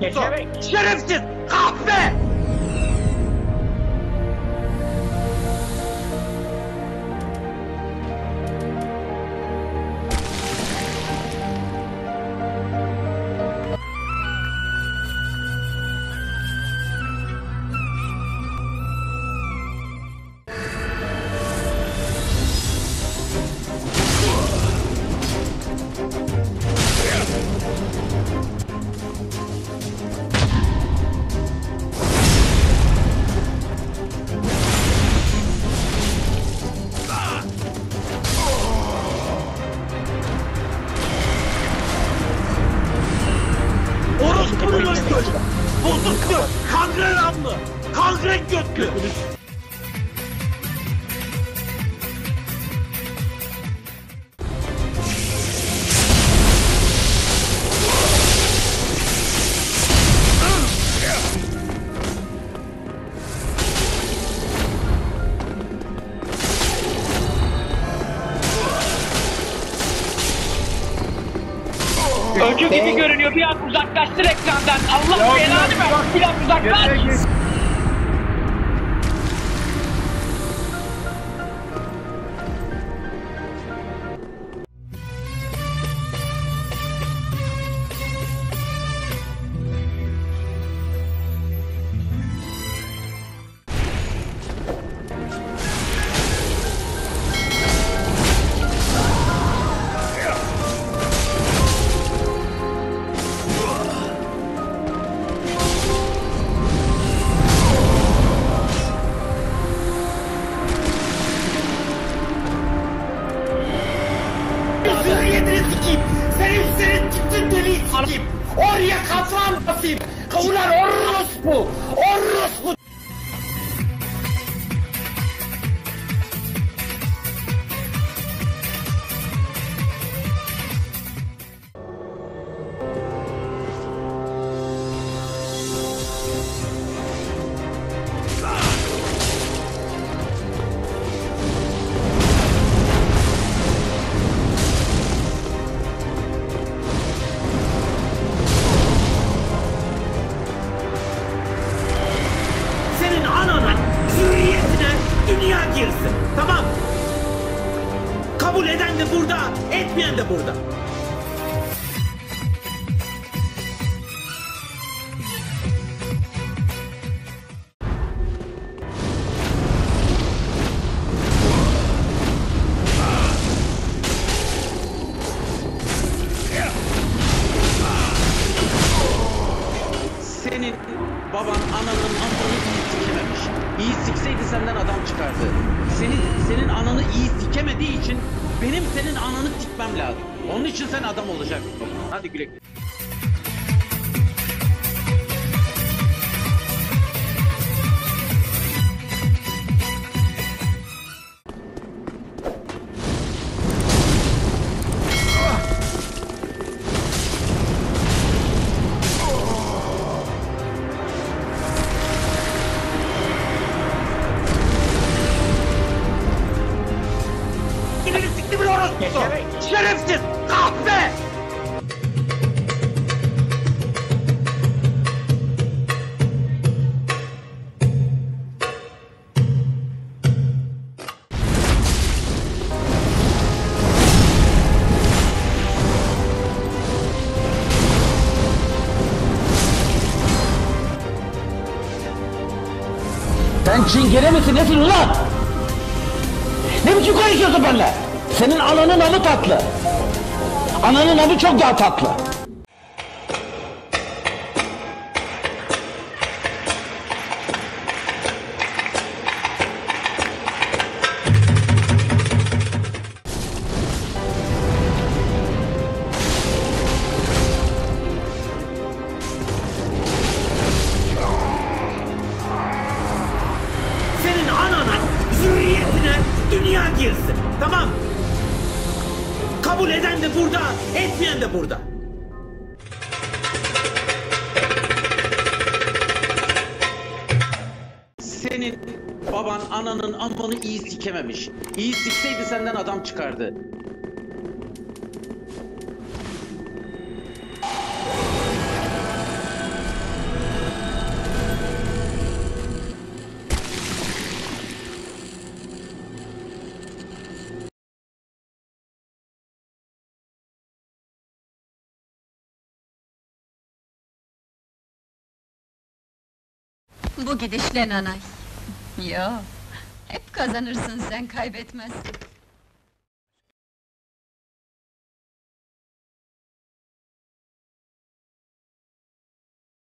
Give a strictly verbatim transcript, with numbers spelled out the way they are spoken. Geçemek. Şerefsiz! Kahpe! Öcü gibi görünüyor, bir an uzaklaştır ekrandan. Allah belanı ver, bir an uzaklaş. Şerefsiz! Kahpe! Sen çingene misin? Nesin ulan? Ne biçim konuşuyorsun benimle? Senin ananın adı tatlı. Ananın adı çok daha tatlı. Senin anana, zürriyetine dünya girsin. Tamam mı? Kabul eden de burada, etmeyen de burada. Senin baban ananın ammanı iyi sikememiş. İyi sikseydi senden adam çıkardı. Bu gidişle nanay. Yo, hep kazanırsın sen, kaybetmezsin.